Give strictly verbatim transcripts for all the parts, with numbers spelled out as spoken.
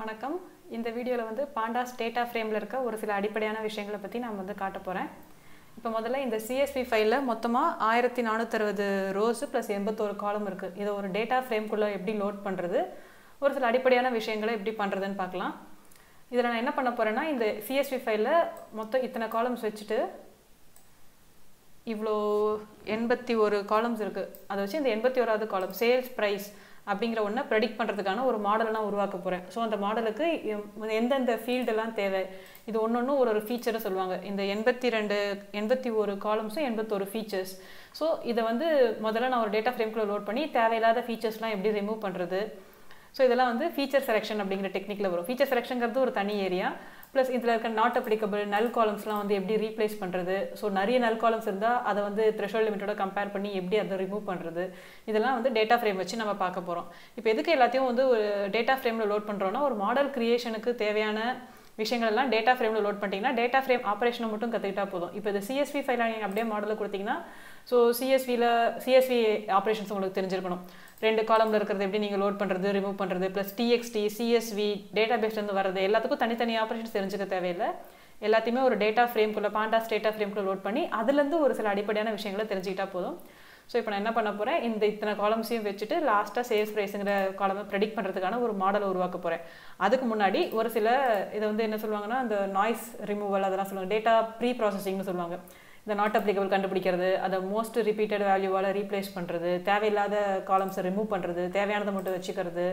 வணக்கம் இந்த வீடியோல வந்து pandas data frameல இருக்க ஒரு சில அடிப்படையான விஷயங்களை பத்தி நான் வந்து காட்ட போறேன் இப்போ முதல்ல இந்த C S V ஃபைல்ல மொத்தமா one thousand four hundred sixty rows plus eighty-one column இருக்கு இத ஒரு data frame குள்ள எப்படி லோட் பண்றது ஒரு சில அடிப்படையான விஷயங்களை எப்படி பண்றதுன்னு பார்க்கலாம் இதல நான் என்ன பண்ண போறேன்னா இந்த C S V ஃபைல்ல மொத்தம் இத்தனை columns வெச்சிட்டு இவ்ளோ eighty-one columns இருக்கு அத வச்சு இந்த eighty-one வது column sales price அப்படிங்கற ஒண்ண predict பண்றதுக்கான ஒரு மாடலை நான் உருவாக்க போறேன் சோ அந்த மாடலுக்கு எந்த எந்த field எல்லாம் தேவை இது ஒவ்வொண்ணு ஒரு ஒரு feature சொல்வாங்க இந்த eighty-two eighty-one columns eighty-one features so இத வந்து முதல்ல நான் ஒரு data frame குள்ள லோட் பண்ணி தேவையில்லாத features எல்லாம் எப்படி ரிமூவ் பண்றது சோ இதெல்லாம் வந்து feature selection அப்படிங்கற டெக்னிக்ல வரும் feature selectionங்கிறது ஒரு தனி ஏரியா பிளஸ் இதல இருக்க not applicable null columns எல்லாம் வந்து எப்படி ரீப்ளேஸ் பண்றது சோ நிறைய null columns இருந்தா அத வந்து threshold limit ஓட கம்பேர் பண்ணி எப்படி அத ரிமூவ் பண்றது இதெல்லாம் வந்து data frame வச்சு நம்ம பார்க்க போறோம் இப்போ எதுக்கு எல்லாத்தையும் வந்து ஒரு data frameல லோட் பண்றோம்னா ஒரு மாடல் கிரியேஷனுக்கு தேவையான விஷயங்கள் எல்லாம் data frameல லோட் பண்ணிட்டீங்கன்னா data frame ஆபரேஷன் மட்டும் கத்துக்கிட்டா போதும் இப்போ இந்த C S V ஃபைலை நீங்க அப்படியே மாடல்ல கொடுத்தீங்கன்னா சோ C S V ல C S V ஆபரேஷன்ஸ் உங்களுக்கு தெரிஞ்சிருக்கணும் ரெண்டு columnல இருக்குறது எப்படி நீங்க லோட் பண்றது ரிமூவ் பண்றது plus txt csv டேட்டாபேஸ்ல இருந்து வரது எல்லாத்துக்கும் தனித்தனி ஆபரேஷன்ஸ் தெரிஞ்சிக்க தேவையில்ல எல்லாத்தையுமே ஒரு data frame குள்ள pandas data frame குள்ள லோட் பண்ணி அதில இருந்து ஒரு சில அடிப்படையான விஷயங்களை தெரிஞ்சிட்டா போதும் சோ இப்போ நான் என்ன பண்ண போறேன் இந்த இத்தனை columnsையும் வெச்சிட்டு லாஸ்டா sales priceங்கற column predict பண்றதுக்கான ஒரு மாடலை உருவாக்க போறேன் அதுக்கு முன்னாடி ஒரு சில இத வந்து என்ன சொல்வாங்கன்னா அந்த noise removal அதெல்லாம் சொல்வாங்க data pre processing னு சொல்வாங்க The not applicable கண்டுபிடிக்கிறது அத most repeated value வால replace பண்றது தேவையில்லாத columns remove பண்றது தேவையானதை மட்டும் வெச்சிக்கிறது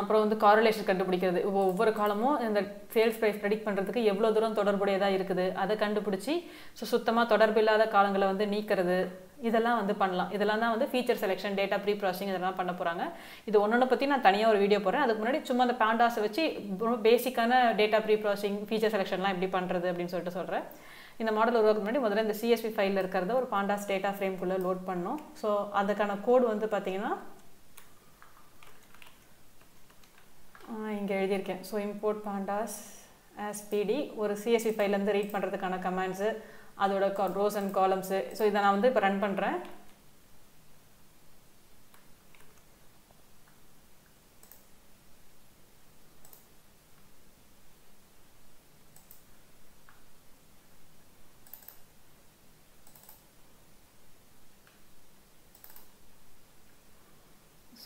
அப்புறம் வந்து correlation கண்டுபிடிக்கிறது ஒவ்வொரு columnமும் இந்த sales price predict பண்றதுக்கு எவ்வளவு தூரம் தொடர்புடையதா இருக்குது அத கண்டுபிடிச்சி சுத்தமா தொடர்பில்லாத காலங்களை வந்து நீக்கிறது இதெல்லாம் வந்து பண்ணலாம் இதெல்லாம் தான் வந்து feature selection data pre processing இதெல்லாம் பண்ண போறாங்க இது ஒவ்வொண்ண பத்தி நான் தனியா ஒரு வீடியோ போறேன் அதுக்கு முன்னாடி சும்மா அந்த pandas வெச்சி பேசிக்கான data pre processing feature selectionலாம் எப்படி பண்றது அப்படினு சொல்லிட்டு சொல்றேன் In the model the C S V file or pandas data frame load so that kind of code வந்து பாத்தீங்கன்னா so import pandas as P D ஒரு C S V file and read பண்றதுக்கான commands அதோட rows and columns so இத நான் வந்து இப்ப run பண்றேன்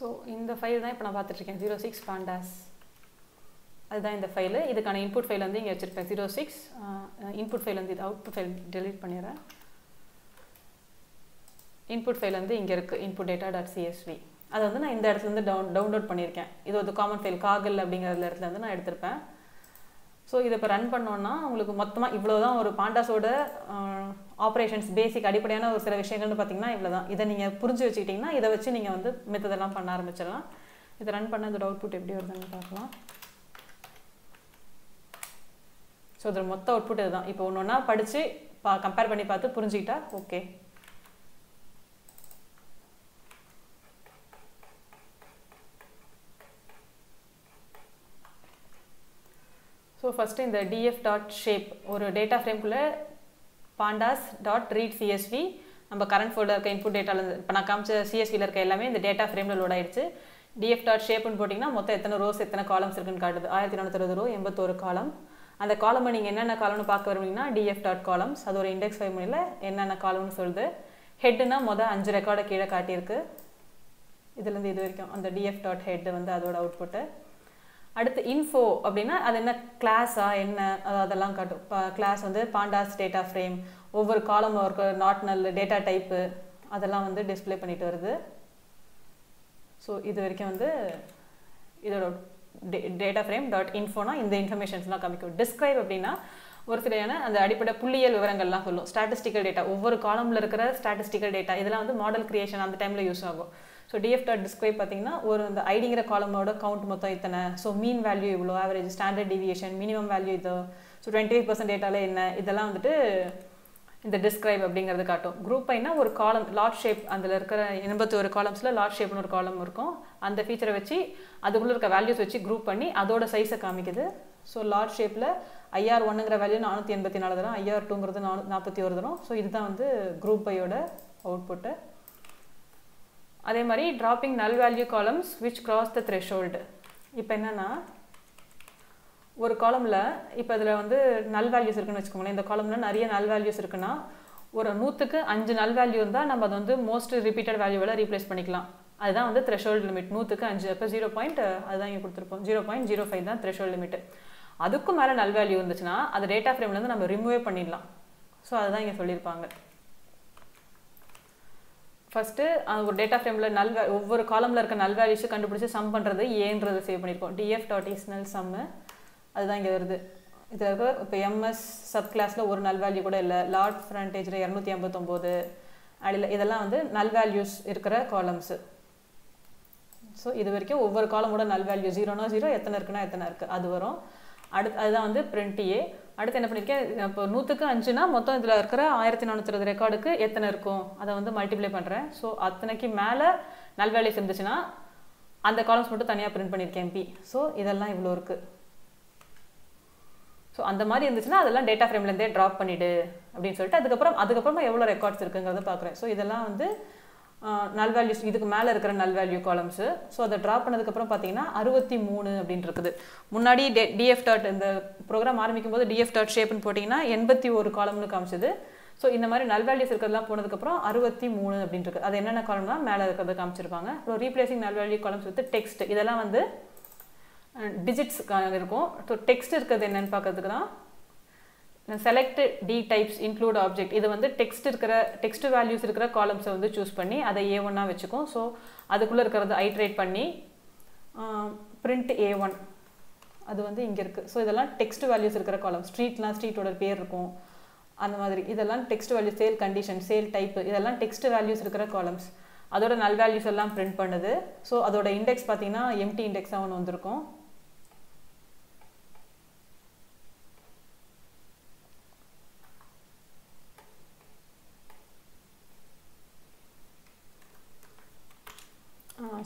So, in the file now, I am zero six pandas. That is the file. This is the input file. zero six uh, input file and the output file delete. Input file and the input data.csv. That is in the download. This is the common file. Kaggle. So, if you run this, you will pandas uh, operations, basic, adipadiana or selection. This is the purge cheating. This is the method. This is the run the output. So, the output is the Now, compare the purge. Okay. So first in the df.shape or data frame pandas.readcsv நம்ம current folder க்கு input data ல இப்ப நான் காமிச்ச csv ல இருக்க எல்லாமே இந்த data frame ல லோட் ஆயிருச்சு df.shape னு போடினா மொத்த எத்தனை rows எத்தனை columns இருக்குன்னு காட்டுது one thousand four hundred sixty row eighty-one column அந்த column நீங்க என்னென்ன column னு பார்க்க விரும்பீங்கன்னா df.columns அது ஒரு index file முறையில என்னென்ன column னு சொல்லுது head னா மொத five ரெக்கார்ட் கீழ காட்டி இருக்கு இதுல இருந்து இது வரைக்கும் அந்த df.head வந்து அதோட output அடுத்து info அப்படினா அது என்ன கிளாஸா என்ன அதெல்லாம் காட்டும் கிளாஸ் வந்து pandas data frame ஒவ்வொரு column ஒரு not null data type அதெல்லாம் வந்து display பண்ணிட்டு வருது சோ இது வரைக்கும் வந்து இதோட data frame.info னா இந்த இன்ஃபர்மேஷன்ஸ்லாம் காமிக்கும் describe அப்படினா ஒரு சிலயான அந்த அடிப்படை புள்ளியியல் விவரங்கள்லாம் சொல்லும் statistical data ஒவ்வொரு columnல இருக்கிற statistical data இதெல்லாம் வந்து model creation அந்த டைம்ல யூஸ் ஆகும் So df.describe பாத்தீங்கன்னா ஒரு அந்த ஐடிங்கற காலமோட கவுண்ட் மொத்தம் இத்தனை so mean value இவ்ளோ average standard deviation minimum value இது so twenty-five percent டேட்டால என்ன இதெல்லாம் வந்துட்டு இந்த describe அப்படிங்கறது காட்டும் group பைனா ஒரு column lot shape அதுல இருக்கிற eighty-one columnsல lot shape னு ஒரு column இருக்கும் அந்த ஃபீச்சரை வெச்சி அதுக்குள்ள இருக்க values வெச்சி group பண்ணி அதோட சைஸ காமிக்குது so lot shapeல I R one ங்கற வேல்யூ four eighty-four தரும் I R two ங்கறது forty-one தரும் so இதுதான் வந்து group பையோட output அதே மாதிரி dropping null value columns which cross the threshold இப்போ என்னன்னா ஒரு காலம்ல இப்போ இதுல வந்து நல் வேல்யூஸ் இருக்குன்னு வெச்சுக்கோங்களேன். இந்த காலம்ல நிறைய நல் வேல்யூஸ் இருக்குனா ஒரு நூற்றுக்கு ஐந்து நல் வேல்யூ இருந்தா நம்ம அது வந்து மோஸ்ட் ரிப்பீட்டட் வேல்யூவால ரீப்ளேஸ் பண்ணிக்கலாம். அதுதான் வந்து த்ரெஷோல்ட் லிமிட். நூற்றுக்கு ஐந்து அப்ப ஜீரோ பாயிண்ட் அதுதான் இங்க கொடுத்திருப்போம். ஜீரோ பாயிண்ட் ஜீரோ ஃபைவ் தான் த்ரெஷோல்ட் லிமிட். அதுக்கு மேல நல் வேல்யூ இருந்துச்சுன்னா அது டேட்டா ஃப்ரேம்ல இருந்து நம்ம ரிமூவ் பண்ணிடலாம். ஸோ அதுதான் இங்க சொல்லியிருப்பாங்க. ஃபர்ஸ்ட் ஒரு டேட்டா ஃப்ரேம்ல நல் ஒவ்வொரு காலம்ல இருக்க நல் வேல்யூஸ் கண்டுபிடிச்சு சம் பண்றது ஏன்றதை சேவ் பண்ணியிருக்கோம். DF dot is null sum அதுதான் இங்கே வருது. இதில் இருக்க இப்போ எம்எஸ் சப் கிளாஸில் ஒரு நல் வேல்யூ கூட இல்லை. லார்ட் ஃப்ரண்டேஜில் இரநூத்தி ஐம்பத்தொம்போது அடியில் இதெல்லாம் வந்து நல் வேல்யூஸ் இருக்கிற காலம்ஸு. ஸோ இது வரைக்கும் ஒவ்வொரு காலமோட நல் வேல்யூ ஜீரோனா ஜீரோ, எத்தனை இருக்குன்னா எத்தனை இருக்குது அது வரும். அடுத்து அதுதான் வந்து பிரிண்டியே. அடுத்து என்ன பண்ணியிருக்கேன், இப்போ நூற்றுக்கு அஞ்சுனா மொத்தம் இதில் இருக்கிற ஆயிரத்தி நானூற்றி இருபது ரெக்கார்டுக்கு எத்தனை இருக்கும் அதை வந்து மல்டிப்ளை பண்ணுறேன். ஸோ அத்தனைக்கு மேலே நல் வேல்யூஸ் இருந்துச்சுன்னா அந்த காலம்ஸ் மட்டும் தனியாக பிரிண்ட் பண்ணியிருக்கேன் பி. ஸோ இதெல்லாம் இவ்வளோ இருக்குது. ஸோ அந்த மாதிரி இருந்துச்சுன்னா அதெல்லாம் டேட்டா ஃப்ரேம்லேருந்தே ட்ராப் பண்ணிவிடு அப்படின்னு சொல்லிட்டு அதுக்கப்புறம் அதுக்கப்புறமா எவ்வளோ ரெக்கார்ட்ஸ் இருக்குங்கிறத பார்க்குறேன். ஸோ இதெல்லாம் வந்து நல் வேல்யூஸ், இதுக்கு மேலே இருக்கிற நல் வேல்யூ காலம்ஸு. ஸோ அதை ட்ராப் பண்ணதுக்கப்புறம் பார்த்தீங்கன்னா அறுபத்தி மூணு அப்படின்னு இருக்குது. முன்னாடி டே டிஎஃப் டாட் இந்த ப்ரோக்ராம் ஆரம்பிக்கும் போது டிஎஃப் டாட் ஷேப்னு போட்டிங்கன்னா எண்பத்தி ஒரு காலம்னு காமிச்சுது. ஸோ இந்த மாதிரி நல் வேல்யூஸ் இருக்கிறதுலாம் போனதுக்கப்புறம் அறுபத்தி மூணு அப்படின்னு இருக்குது. அது என்னென்ன காலம்னா மேலே இருக்கிறத காமிச்சிருப்பாங்க. So replacing null value columns with text இதெல்லாம் வந்து டிஜிட்ஸ் இருக்கும். ஸோ டெக்ஸ்ட் இருக்கிறது என்னென்னு பார்க்கறதுக்கு தான் select D types include object. இது வந்து டெக்ஸ்ட் இருக்கிற டெக்ஸ்ட் வேல்யூஸ் இருக்கிற காலம்ஸை வந்து சூஸ் பண்ணி அதை ஏ ஒன்னா வச்சுக்கும். ஸோ அதுக்குள்ளே இருக்கிறது ஐட்ரேட் பண்ணி பிரிண்ட் ஏ ஒன் அது வந்து இங்கே இருக்குது. ஸோ இதெல்லாம் டெக்ஸ்ட் வேல்யூஸ் இருக்கிற காலம். ஸ்ட்ரீட்லாம் ஸ்ட்ரீட்டோட பேர் இருக்கும் அந்த மாதிரி. இதெல்லாம் text value. Sale condition, sale type இதெல்லாம் டெக்ஸ்ட் வேல்யூஸ் இருக்கிற காலம்ஸ். அதோட நல் வேல்யூஸ் எல்லாம் பிரிண்ட் பண்ணுது. ஸோ அதோட இண்டெக்ஸ் பார்த்தீங்கன்னா எம்டி இண்டெக்ஸாக ஒன்று வந்திருக்கும்.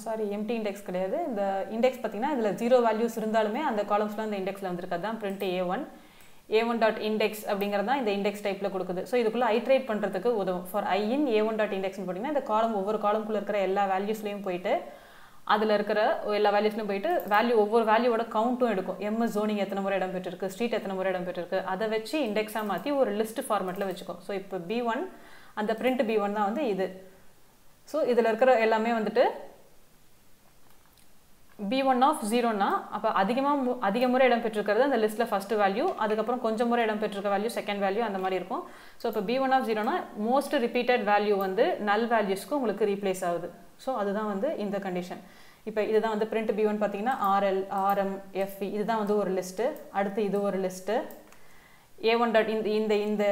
சாரி எம்டி இண்டெக்ஸ் கிடையாது. இந்த இண்டெக்ஸ் பார்த்தீங்கன்னா இதில் ஜீரோ வேல்யூஸ் இருந்தாலுமே அந்த காலம்ஸ்லாம் அந்த இண்டெக்ஸில் வந்திருக்காது. தான் print A one A one dot index அப்படிங்கிறது தான் இந்த இண்டெக்ஸ் டைப்பில் கொடுக்குது. ஸோ இதுக்குள்ளே ஐட்ரேட் பண்ணுறதுக்கு உதவும். For I in A one dot இண்டெக்ஸ்னு போட்டிங்கன்னா இந்த காலம் ஒவ்வொரு காலம்குள்ளே இருக்கிற எல்லா வேல்யூஸ்லையும் போயிட்டு அதில் இருக்கிற எல்லா வேல்யூஸ்லையும் போயிட்டு வேல்யூ ஒவ்வொரு வேல்யூவோட கவுண்ட்டும் எடுக்கும். எம்எஸ் ஜோனிங் எத்தனை முறை இடம் பெற்றிருக்கு, ஸ்ட்ரீட் எத்தனை முறை இடம் பெற்றிருக்கு அதை வச்சு இண்டெக்ஸாக மாற்றி ஒரு லிஸ்ட் ஃபார்மெட்டில் வச்சுக்கும். ஸோ இப்போ பி ஒன் அந்த பிரிண்ட் பி ஒன் தான் வந்து இது. ஸோ இதில் இருக்கிற எல்லாமே வந்துட்டு பி ஒன் ஆஃப் ஜீரோனா அப்போ அதிகமாக அதிக முறை இடம் பெற்றிருக்கிறது அந்த லிஸ்ட்டில் ஃபஸ்ட்டு வேல்யூ, அதுக்கப்புறம் கொஞ்சம் முறை இடம் பெற்றிருக்க வேல்யூ செகண்ட் வேல்யூ அந்த மாதிரி இருக்கும். ஸோ இப்போ பி ஒன் ஆஃப் ஜீரோனா மோஸ்ட் ரிப்பீட்டட் வேல்யூ வந்து நல் வேல்யூஸ்க்கு உங்களுக்கு ரீப்ளேஸ் ஆகுது. ஸோ அதுதான் வந்து இந்த கண்டிஷன். இப்போ இதுதான் வந்து பிரிண்ட் பி ஒன் பார்த்தீங்கன்னா ஆர்எல் ஆர்எம் எஃப்இ இதுதான் வந்து ஒரு லிஸ்ட்டு. அடுத்து இது ஒரு லிஸ்ட்டு. ஏ ஒன் டாட் இந்த இந்த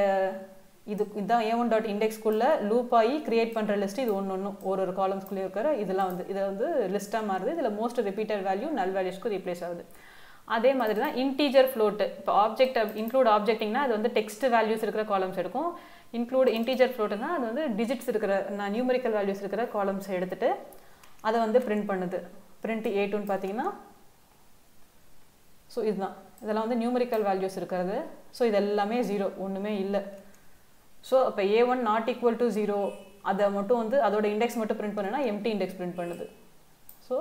இது இதுதான் ஏ ஒன் டாட் இண்டெக்ஸ்குள்ளே லூப் ஆகி கிரியேட் பண்ணுற லிஸ்ட்டு. இது ஒன்று ஒன்று ஒரு ஒரு காலம்ஸ்குள்ளே இருக்கிற இதெல்லாம் வந்து இதை வந்து லிஸ்ட்டாக மாறுது. இதில் மோஸ்ட் ரிப்பீட்டட் வேல்யூ நல் வேல்யூஸ்க்கு ரீப்ளேஸ் ஆகுது. அதே மாதிரி தான் இன்டீஜர் ஃப்ளோட்டு. இப்போ ஆப்ஜெக்ட் இன்க்ளூட் ஆப்ஜெக்டிங்னா அது வந்து டெக்ஸ்ட் வேல்யூஸ் இருக்கிற காலம்ஸ் எடுக்கும். இன்க்ளூட் இன்டீஜர் ஃப்ளோட்டுனா அது வந்து டிஜிட்ஸ் இருக்கிற நான் நியூமரிக்கல் வேல்யூஸ் இருக்கிற காலம்ஸ் எடுத்துகிட்டு அதை வந்து பிரிண்ட் பண்ணுது. பிரிண்ட் ஏ டூன்னு பார்த்தீங்கன்னா ஸோ இதுதான் இதெல்லாம் வந்து நியூமரிக்கல் வேல்யூஸ் இருக்கிறது. ஸோ இது எல்லாமே ஜீரோ, ஒன்றுமே இல்லை. ஸோ அப்போ A one not equal to zero அதை மட்டும் வந்து அதோட இண்டெக்ஸ் மட்டும் பிரிண்ட் பண்ணுன்னா எம்டி இண்டெக்ஸ் பிரிண்ட் பண்ணுது. ஸோ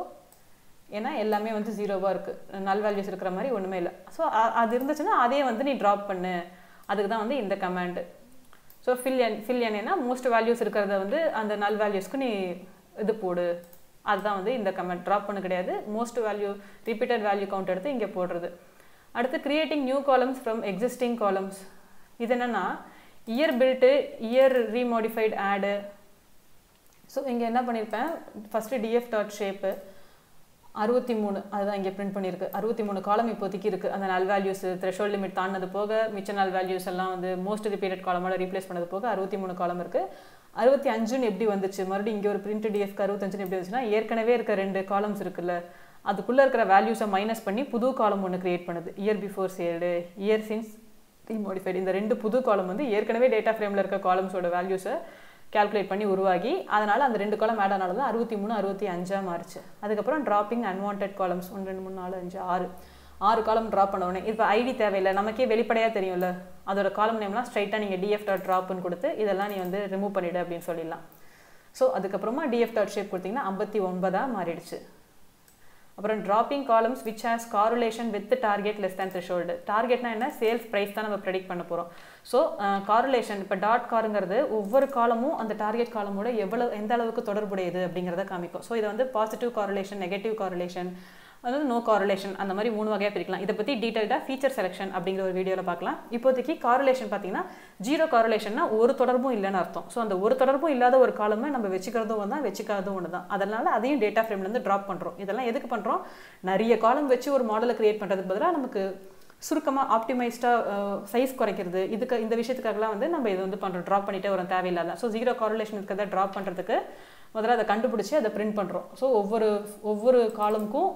ஏன்னா எல்லாமே வந்து ஜீரோவாக இருக்குது, நல் வேல்யூஸ் இருக்கிற மாதிரி ஒன்றுமே இல்லை. ஸோ அது இருந்துச்சுன்னா அதே வந்து நீ ட்ராப் பண்ணு, அதுக்கு தான் வந்து இந்த command. So fill N fill என்னன்னா மோஸ்ட் வேல்யூஸ் இருக்கிறத வந்து அந்த நல் வேல்யூஸ்க்கு நீ இது போடு, அதுதான் வந்து இந்த கமாண்ட். ட்ராப் பண்ண கிடையாது, most value repeated value count எடுத்து இங்கே போடுறது. அடுத்து creating new columns from existing columns. இது என்னென்னா இயர் பில்ட்டு இயர் ரீமாடிஃபைடு ஆடு. ஸோ இங்கே என்ன பண்ணியிருப்பேன், ஃபஸ்ட்டு டிஎஃப் டாட் ஷேப்பு அறுபத்தி மூணு அதுதான் இங்கே பிரிண்ட் பண்ணியிருக்கு. அறுபத்தி மூணு காலம் இப்போதைக்கு இருக்குது. அந்த நல் வேல்யூஸ் த்ரெஷோல்ட் லிமிட் தாண்டினது போக மிச்ச நல் வேல்யூஸ் எல்லாம் வந்து மோஸ்ட் ரிப்பீட்டட் காலமோட ரீப்ளேஸ் பண்ணது போக அறுபத்தி மூணு காலம் இருக்குது. அறுபத்தி அஞ்சுன்னு எப்படி வந்துச்சு, மறுபடியும் இங்கே ஒரு பிரிண்ட் டிஎஃப்க்கு அறுபத்தஞ்சுன்னு எப்படி வந்துச்சுன்னா ஏற்கனவே இருக்க ரெண்டு காலம்ஸ் இருக்குல்ல அதுக்குள்ளே இருக்கிற வேல்யூஸை மைனஸ் பண்ணி புது காலம் ஒன்று கிரியேட் பண்ணுது. Year before sold, year since modified இந்த ரெண்டு புது காலம் வந்து ஏற்கனவே டேட்டா ஃப்ரேமில் இருக்க காலம்ஸோட வேல்யூஸை கால்குலேட் பண்ணி உருவாகி அதனால் அந்த ரெண்டு காலம் ஆட் ஆனாலும் தான் அறுபத்தி மூணு அறுபத்தி அஞ்சாக மாறிச்சு. அதுக்கப்புறம் ட்ராப்பிங் அன்வான்ட் காலம்ஸ் ஒன்று ரெண்டு மூணு நாலு அஞ்சு ஆறு ஆறு காலம் ட்ராப் பண்ண உடனே இப்போ ஐடி தேவையில்லை, நமக்கே வெளிப்படையாக தெரியும்ல அதோட காலம் நேம்லாம் ஸ்ட்ரைட்டாக நீங்கள் டிஎஃப் டாட் ட்ராப்னு கொடுத்து இதெல்லாம் நீ வந்து ரிமூவ் பண்ணிவிடு அப்படின்னு சொல்லிடலாம். ஸோ அதுக்கப்புறமா டிஎஃப் டாட் ஷேப் கொடுத்தீங்கன்னா ஐம்பத்தி ஒன்பதாக மாறிடுச்சு. Then dropping columns which has correlation with the target less than threshold. Target na sales price tha predict. So uh, correlation, but dot car over column and the target column oda evlo endha alavukku thodarudeyadu abingiradha kaamikkum. So idu positive correlation, negative correlation, no correlation and the mari moonu vagaya pirikalam. Idha pathi detailed feature selection abingra or video la paakalam. Ipothiki correlation pathina zero correlation na oru thodarbu illa nu artham. So andha oru thodarbu illada or column namba vechikiradhu vandha vechikadhu ondha adanalada adhiyum data frame la drop pandrom. Idella edhukku pandrom, nariya column vechi or model create pandradhukku badala namakku சுருக்கமா ஆப்டிமைஸ்டா size குறைக்கிறது இதுக்கு இந்த விஷயத்துக்காகலாம் வந்து நம்ம இது வந்து பண்றோம் drop பண்ணிட்டே வரணும் தேவையில்லை. சோ ஜீரோ கோரிலேஷன் இருக்கத டிராப் பண்றதுக்கு முதல்ல அத கண்டுபிடிச்சு அத பிரிண்ட் பண்றோம். சோ ஒவ்வொரு ஒவ்வொரு காலம்க்கும்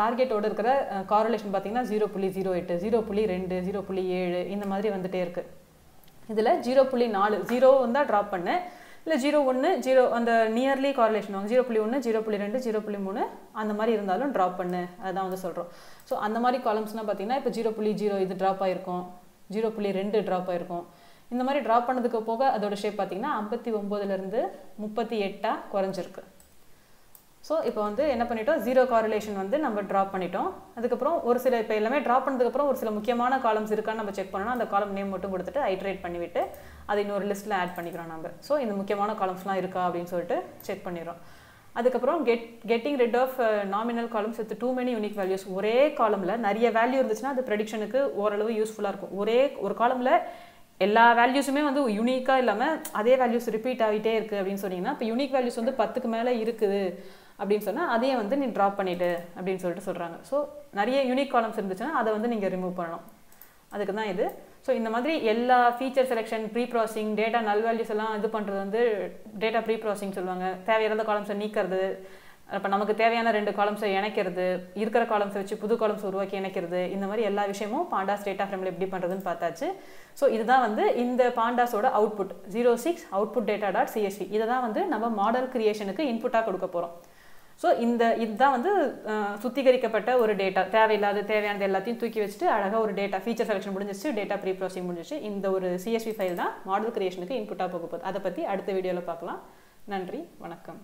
டார்கெட்டோட இருக்கிற கோரிலேஷன் பாத்தீங்கன்னா zero point zero eight, zero point two, zero point seven இந்த மாதிரி வந்துட்டே இருக்கு. இதுல zero point four zero வந்தா டிராப் பண்ணு இல்ல zero point one zero அந்த நியர்லி கோரிலேஷன் வாங்க zero point one zero point two zero point three அந்த மாதிரி இருந்தாலும் டிராப் பண்ணு அதான் வந்து சொல்றோம். சோ அந்த மாதிரி காலம்ஸ்னா பாத்தீங்கன்னா இப்ப zero point zero இது டிராப் ஆயிருக்கும், zero point two டிராப் ஆயிருக்கும். இந்த மாதிரி டிராப் பண்ணதுக்கு போக அதோட ஷேப் பாத்தீங்கன்னா fifty-nine ல இருந்து thirty-eight ஆ குறஞ்சிருக்கு. சோ இப்போ வந்து என்ன பண்ணிட்டோம், ஜீரோ கோரிலேஷன் வந்து நம்ம டிராப் பண்ணிட்டோம். அதுக்கு அப்புறம் ஒரு சில இப்ப எல்லாமே டிராப் பண்ணதுக்கு அப்புறம் ஒரு சில முக்கியமான காலம்ஸ் இருக்கான்னு நம்ம செக் பண்ணனும். அந்த காலம் நேம் மட்டும் கொடுத்துட்டு ஐட்ரேட் பண்ணிவிட்டு அதை இன்னொரு லிஸ்ட்ல ஆட் பண்ணிக்கிறோம் நம்ம. சோ இந்த முக்கியமான காலம்ஸ்லாம் இருக்கா அப்படினு சொல்லிட்டு செக் பண்ணிரோம். அதுக்கு அப்புறம் get getting rid of nominal columns with too many unique values. ஒரே காலம்ல நிறைய வேல்யூ இருந்துச்சுனா அது பிரெடிக்ஷனுக்கு ஓரளவு யூஸ்ஃபுல்லா இருக்கும். ஒரே ஒரு காலம்ல எல்லா வேல்யூஸுமே வந்து யூனிக்கா இல்லாம அதே வேல்யூஸ் ரிப்பீட் ஆகிட்டே இருக்கு அப்படினு சொன்னீங்கன்னா இப்ப யூனிக் வேல்யூஸ் வந்து ten க்கு மேல இருக்குது அப்படினு சொன்னா அதே வந்து நீ டிராப் பண்ணிடு அப்படினு சொல்லிட்டு சொல்றாங்க. சோ நிறைய யூனிக் காலம்ஸ் இருந்துச்சுனா அதை வந்து நீங்க ரிமூவ் பண்ணணும். அதுக்கு தான் இது. So in the madri ella feature selection pre-processing data null values alla idu pandrathu vandu data pre-processing solluvaanga. Thevaiyaradha columns ah neekkiradhu appo namakku thevaiyaana rendu columns ah enakkiradhu irukkira columns vechi pudhu columns uruvaaki enakkiradhu indha mari ella vishayamum pandas data frame la eppadi pandradhu nu paathachu. So idha vandu indha pandas oda output zero six output data.csv idha dhaan vandu nama model creation ku input ah kodukka porom. So இந்த இதுதான் வந்து சுத்திகரிக்கப்பட்ட ஒரு data, தேவையில்லாத தேவையானது எல்லாத்தையும் தூக்கி வச்சிட்டு அழகா ஒரு டேட்டா ஃபீச்சர் செலெக்ஷன் முடிஞ்சிச்சு, டேட்டா ப்ரீ ப்ராசஸிங் முடிஞ்சிச்சு. இந்த ஒரு சிஎஸ்வி ஃபைல் தான் மாடல் கிரியேஷனுக்கு இன்புட்டா போக போகுது. அத பத்தி அடுத்த வீடியோல பார்க்கலாம். நன்றி, வணக்கம்.